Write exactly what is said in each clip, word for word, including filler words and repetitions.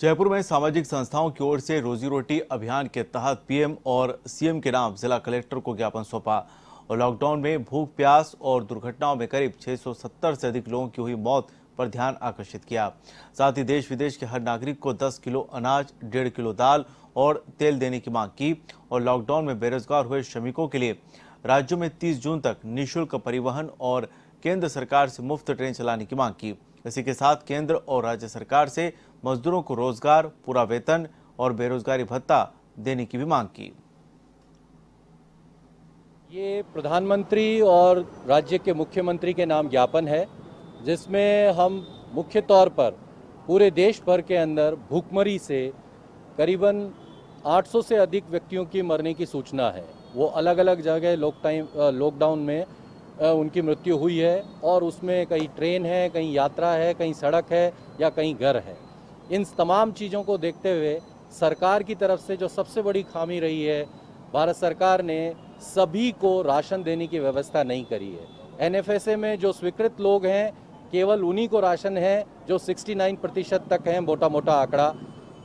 जयपुर में सामाजिक संस्थाओं की ओर से रोजी रोटी अभियान के तहत पीएम और सीएम के नाम जिला कलेक्टर को ज्ञापन सौंपा और लॉकडाउन में भूख प्यास और दुर्घटनाओं में करीब छह सौ सत्तर से अधिक लोगों की हुई मौत पर ध्यान आकर्षित किया। साथ ही देश विदेश के हर नागरिक को दस किलो अनाज, डेढ़ किलो दाल और तेल देने की मांग की और लॉकडाउन में बेरोजगार हुए श्रमिकों के लिए राज्यों में तीस जून तक निःशुल्क परिवहन और केंद्र सरकार से मुफ्त ट्रेन चलाने की मांग की। इसी के साथ केंद्र और राज्य सरकार से मजदूरों को रोजगार, पूरा वेतन और बेरोजगारी भत्ता देने की भी मांग की। ये प्रधानमंत्री और राज्य के मुख्यमंत्री के नाम ज्ञापन है, जिसमें हम मुख्य तौर पर पूरे देश भर के अंदर भूखमरी से करीबन आठ सौ से अधिक व्यक्तियों की मरने की सूचना है। वो अलग अलग जगह लॉकडाउन में उनकी मृत्यु हुई है और उसमें कहीं ट्रेन है, कहीं यात्रा है, कहीं सड़क है या कहीं घर है। इन तमाम चीज़ों को देखते हुए सरकार की तरफ से जो सबसे बड़ी खामी रही है, भारत सरकार ने सभी को राशन देने की व्यवस्था नहीं करी है। एन एफ एस ए में जो स्वीकृत लोग हैं केवल उन्हीं को राशन है, जो उनहत्तर प्रतिशत तक हैं मोटा मोटा आंकड़ा।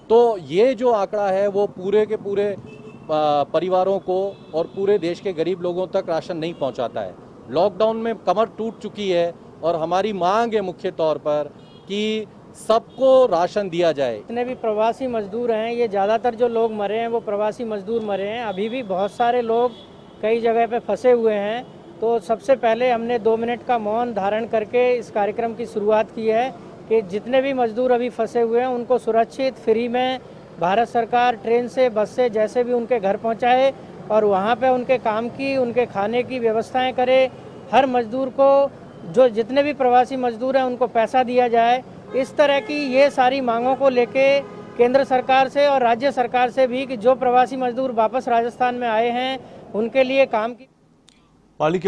तो ये जो आंकड़ा है वो पूरे के पूरे परिवारों को और पूरे देश के गरीब लोगों तक राशन नहीं पहुंचाता है। लॉकडाउन में कमर टूट चुकी है और हमारी मांग है मुख्य तौर पर कि सबको राशन दिया जाए। जितने भी प्रवासी मजदूर हैं, ये ज़्यादातर जो लोग मरे हैं वो प्रवासी मजदूर मरे हैं। अभी भी बहुत सारे लोग कई जगह पे फंसे हुए हैं। तो सबसे पहले हमने दो मिनट का मौन धारण करके इस कार्यक्रम की शुरुआत की है कि जितने भी मजदूर अभी फंसे हुए हैं उनको सुरक्षित फ्री में भारत सरकार ट्रेन से, बस से, जैसे भी उनके घर पहुंचाए और वहां पे उनके काम की, उनके खाने की व्यवस्थाएं करे। हर मजदूर को, जो जितने भी प्रवासी मजदूर हैं उनको पैसा दिया जाए। इस तरह की ये सारी मांगों को लेके केंद्र सरकार से और राज्य सरकार से भी कि जो प्रवासी मजदूर वापस राजस्थान में आए हैं उनके लिए काम की।